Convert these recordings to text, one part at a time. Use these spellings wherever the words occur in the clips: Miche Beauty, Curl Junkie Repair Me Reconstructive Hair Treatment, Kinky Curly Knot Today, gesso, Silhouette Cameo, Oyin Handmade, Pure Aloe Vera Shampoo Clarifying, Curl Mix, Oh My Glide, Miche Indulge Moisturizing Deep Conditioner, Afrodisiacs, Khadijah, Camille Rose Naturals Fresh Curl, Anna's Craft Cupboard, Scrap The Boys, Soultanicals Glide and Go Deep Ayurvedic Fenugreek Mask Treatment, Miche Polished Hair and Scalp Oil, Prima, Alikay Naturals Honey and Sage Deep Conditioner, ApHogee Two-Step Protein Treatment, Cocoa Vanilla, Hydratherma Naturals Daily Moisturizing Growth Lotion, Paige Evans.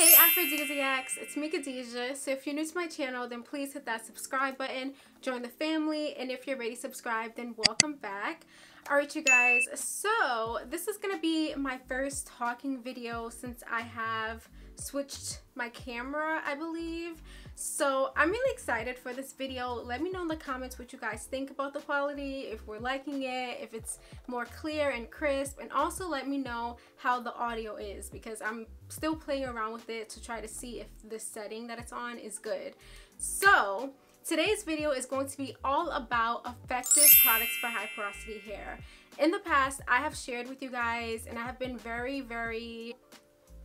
Hey aphrodisiacs, it's me Khadijah. So if you're new to my channel, then please hit that subscribe button, join the family, and if you're already subscribed, then welcome back. Alright you guys, so this is going to be my first talking video since I have switched my camera, I believe. So I'm really excited for this video. Let me know in the comments what you guys think about the quality, if we're liking it, if it's more clear and crisp, and also let me know how the audio is because I'm still playing around with it to try to see if the setting that it's on is good. So today's video is going to be all about effective products for high porosity hair. In the past, I have shared with you guys and I have been very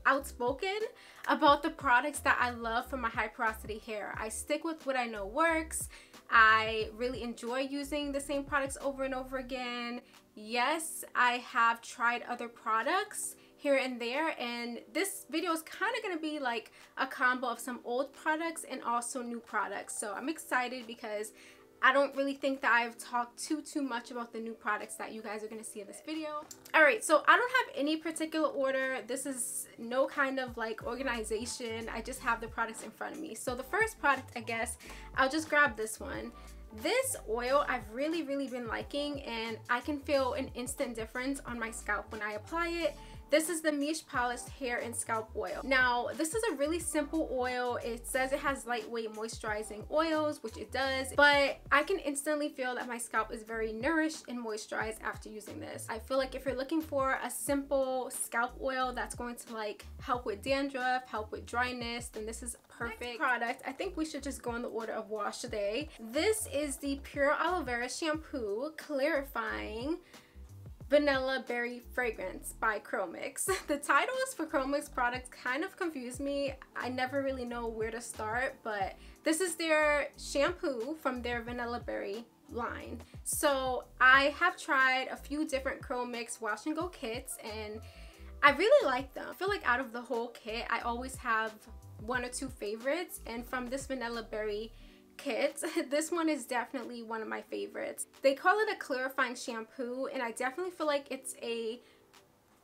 outspoken about the products that I love for my high porosity hair. I stick with what I know works. I really enjoy using the same products over and over again. Yes, I have tried other products here and there, and this video is kind of going to be like a combo of some old products and also new products. So I'm excited because I don't really think that I've talked too much about the new products that you guys are going to see in this video. Alright, so I don't have any particular order. This is no kind of like organization. I just have the products in front of me. So the first product, I guess, I'll just grab this one. This oil I've really been liking, and I can feel an instant difference on my scalp when I apply it. This is the Miche Polished Hair and Scalp Oil. Now, this is a really simple oil. It says it has lightweight moisturizing oils, which it does, but I can instantly feel that my scalp is very nourished and moisturized after using this. I feel like if you're looking for a simple scalp oil that's going to like help with dandruff, help with dryness, then this is perfect. Next product, I think we should just go in the order of wash today. This is the Pure Aloe Vera Shampoo Clarifying Vanilla Berry Fragrance by Curl Mix. The titles for Curl Mix products kind of confuse me. I never really know where to start, but this is their shampoo from their Vanilla Berry line. So I have tried a few different Curl Mix wash and go kits, and I really like them. I feel like out of the whole kit, I always have one or two favorites, and from this Vanilla Berry kit, this one is definitely one of my favorites. They call it a clarifying shampoo, and I definitely feel like it's a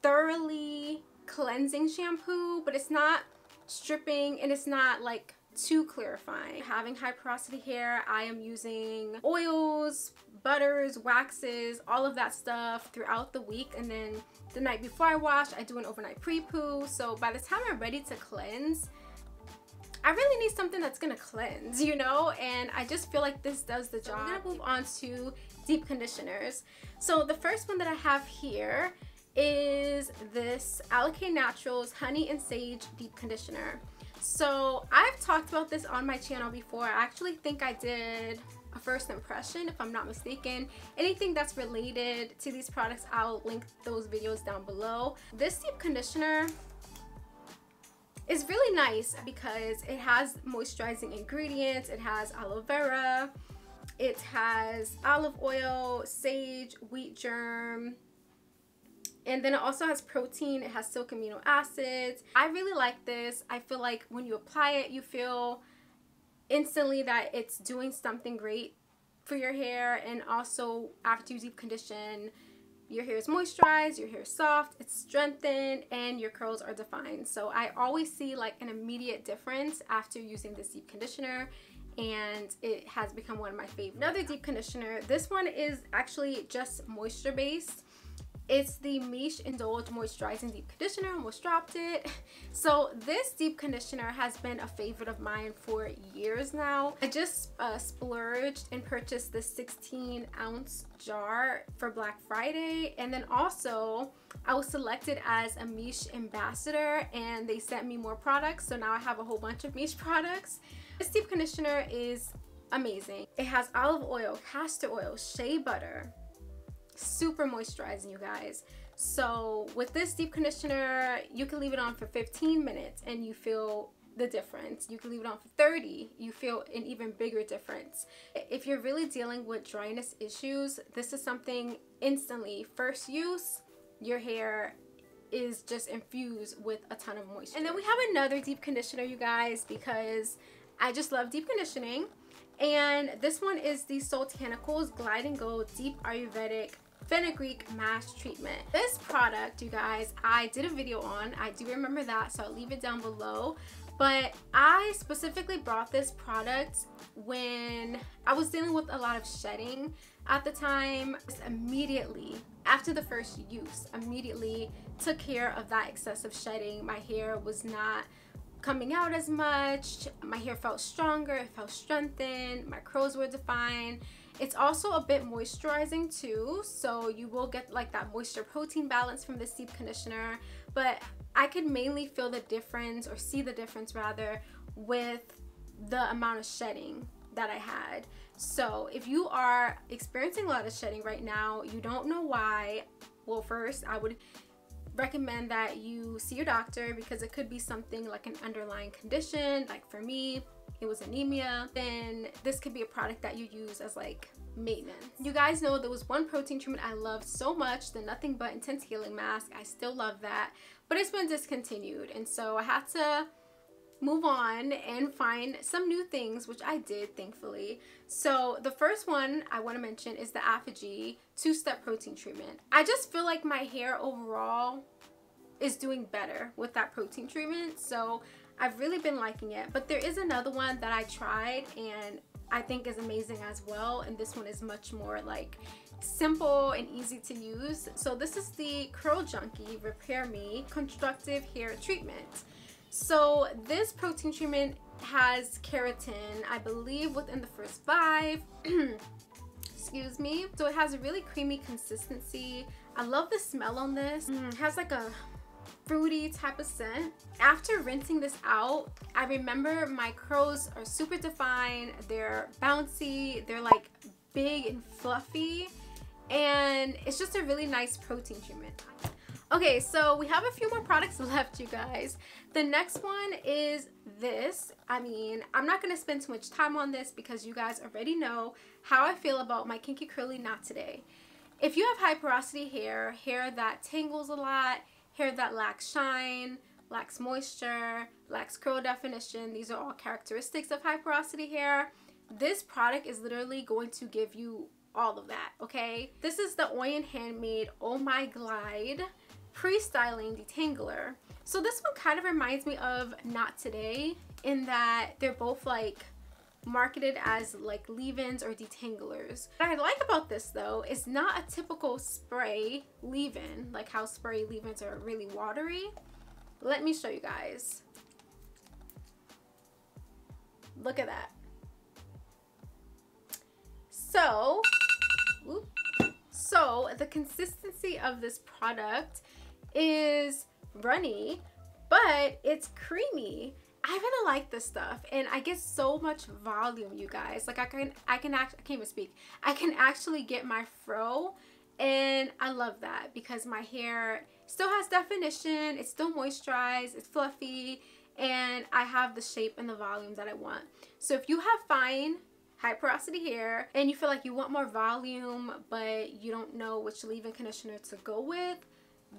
thoroughly cleansing shampoo, but it's not stripping and it's not like too clarifying. Having high porosity hair, I am using oils, butters, waxes, all of that stuff throughout the week, and then the night before I wash, I do an overnight pre-poo. So by the time I'm ready to cleanse, I really need something that's gonna cleanse, you know, and I just feel like this does the job. I'm gonna move on to deep conditioners. So the first one that I have here is this Alikay Naturals Honey and Sage Deep Conditioner. So I've talked about this on my channel before. I actually think I did a first impression, if I'm not mistaken. Anything that's related to these products, I'll link those videos down below. This deep conditioner, it's really nice because it has moisturizing ingredients, it has aloe vera, it has olive oil, sage, wheat germ, and then it also has protein, it has silk amino acids. I really like this. I feel like when you apply it, you feel instantly that it's doing something great for your hair, and also after you deep condition, your hair is moisturized, your hair is soft, it's strengthened, and your curls are defined. So I always see like an immediate difference after using this deep conditioner, and it has become one of my favorites. Another deep conditioner, this one is actually just moisture based. It's the Miche Indulge Moisturizing Deep Conditioner. Almost dropped it. So this deep conditioner has been a favorite of mine for years now. I just splurged and purchased this 16-ounce jar for Black Friday. And then also, I was selected as a Miche ambassador, and they sent me more products. So now I have a whole bunch of Miche products. This deep conditioner is amazing. It has olive oil, castor oil, shea butter. Super moisturizing, you guys. So with this deep conditioner, you can leave it on for 15 minutes and you feel the difference. You can leave it on for 30, you feel an even bigger difference. If you're really dealing with dryness issues, this is something instantly first use, your hair is just infused with a ton of moisture. And then we have another deep conditioner, you guys, because I just love deep conditioning, and this one is the Soultanicals Glide and Go Deep Ayurvedic Fenugreek Mask Treatment. This product, you guys, I did a video on. I do remember that, so I'll leave it down below. But I specifically brought this product when I was dealing with a lot of shedding at the time. Immediately after the first use, immediately took care of that excessive shedding. My hair was not coming out as much. My hair felt stronger, it felt strengthened, my curls were defined. It's also a bit moisturizing too, so you will get like that moisture protein balance from this deep conditioner. But I could mainly feel the difference, or see the difference rather, with the amount of shedding that I had. So if you are experiencing a lot of shedding right now, you don't know why, well, first I would recommend that you see your doctor, because it could be something like an underlying condition. Like for me, it was anemia. Then this could be a product that you use as like maintenance. You guys know there was one protein treatment I loved so much, the Nothing But Intense Healing Mask. I still love that, but it's been discontinued, and so I had to move on and find some new things, which I did, thankfully. So the first one I want to mention is the ApHogee Two-Step Protein Treatment. I just feel like my hair overall is doing better with that protein treatment, so I've really been liking it. But there is another one that I tried and I think is amazing as well, and this one is much more like simple and easy to use. So this is the Curl Junkie Repair Me Reconstructive Hair Treatment. So this protein treatment has keratin, I believe, within the first 5. Excuse me. So it has a really creamy consistency. I love the smell on this. It has like a fruity type of scent. After rinsing this out, I remember my curls are super defined. They're bouncy. They're like big and fluffy. And it's just a really nice protein treatment. Okay, so we have a few more products left, you guys. The next one is this. I mean, I'm not going to spend too much time on this because you guys already know how I feel about my Kinky Curly Knot Today. If you have high porosity hair, hair that tangles a lot, hair that lacks shine, lacks moisture, lacks curl definition, these are all characteristics of high porosity hair, this product is literally going to give you all of that, okay? This is the Oyin Handmade Oh My Glide! Prestyling Detangler. So this one kind of reminds me of Knot Today in that they're both like marketed as like leave-ins or detanglers. What I like about this though is not a typical spray leave-in, like how spray leave-ins are really watery. Let me show you guys. Look at that. So the consistency of this product is runny, but it's creamy. I really like this stuff, and I get so much volume, you guys. Like I can't even speak. I can actually get my fro, and I love that because my hair still has definition. It's still moisturized. It's fluffy, and I have the shape and the volume that I want. So if you have fine, high porosity hair and you feel like you want more volume but you don't know which leave-in conditioner to go with,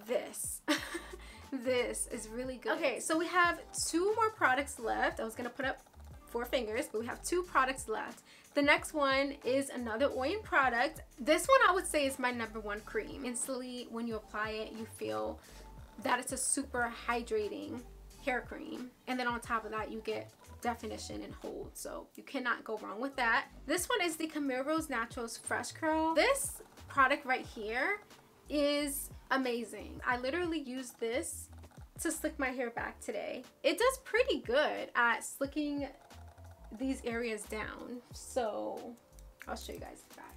this this is really good. Okay, so we have 2 more products left. I was gonna put up 4 fingers, but we have 2 products left. The next one is another Oyin product. This one I would say is my #1 cream. Instantly when you apply it, you feel that it's a super hydrating hair cream, and then on top of that you get definition and hold, so you cannot go wrong with that. This one is the Camille Rose Naturals Fresh Curl. This product right here is amazing. I literally used this to slick my hair back today. It does pretty good at slicking these areas down, so I'll show you guys the back.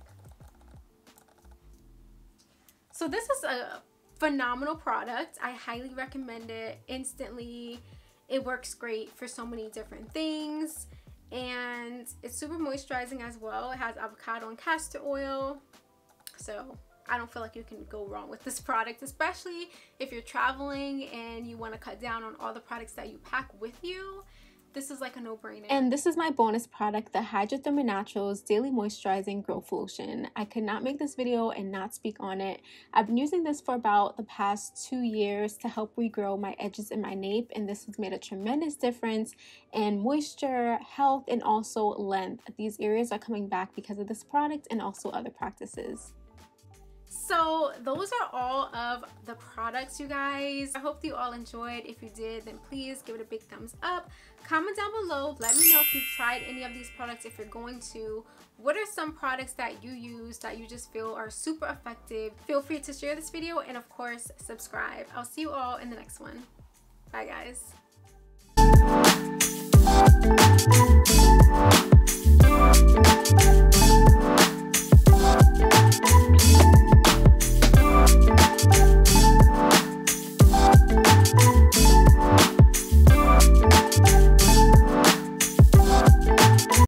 So this is a phenomenal product. I highly recommend it instantly. It works great for so many different things, and it's super moisturizing as well. It has avocado and castor oil, so I don't feel like you can go wrong with this product, especially if you're traveling and you want to cut down on all the products that you pack with you. This is like a no-brainer. And this is my bonus product, the Hydratherma Naturals Daily Moisturizing Growth Lotion. I could not make this video and not speak on it. I've been using this for about the past 2 years to help regrow my edges and my nape, and this has made a tremendous difference in moisture, health, and also length. These areas are coming back because of this product and also other practices. So those are all of the products, you guys. I hope you all enjoyed. If you did, then please give it a big thumbs up. Comment down below, let me know if you've tried any of these products. If you're going to, what are some products that you use that you just feel are super effective? Feel free to share this video, and of course subscribe. I'll see you all in the next one. Bye guys.